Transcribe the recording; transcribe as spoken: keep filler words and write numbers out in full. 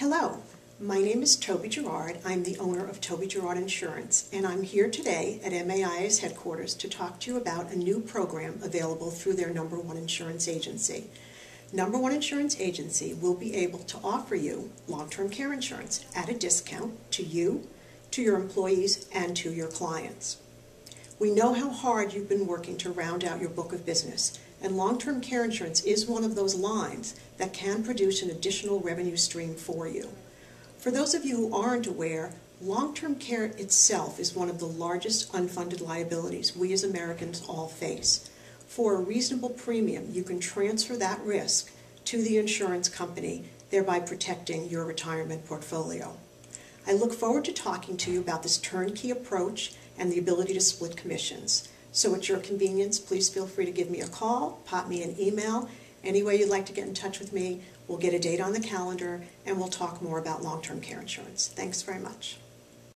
Hello, my name is Tobe Gerard. I'm the owner of Tobe Gerard Insurance, and I'm here today at M A I A's headquarters to talk to you about a new program available through their Number One Insurance Agency. Number One Insurance Agency will be able to offer you long-term care insurance at a discount to you, to your employees, and to your clients. We know how hard you've been working to round out your book of business, and long-term care insurance is one of those lines that can produce an additional revenue stream for you. For those of you who aren't aware, long-term care itself is one of the largest unfunded liabilities we as Americans all face. For a reasonable premium, you can transfer that risk to the insurance company, thereby protecting your retirement portfolio. I look forward to talking to you about this turnkey approach and the ability to split commissions. So at your convenience, please feel free to give me a call, pop me an email, any way you'd like to get in touch with me. We'll get a date on the calendar, and we'll talk more about long-term care insurance. Thanks very much.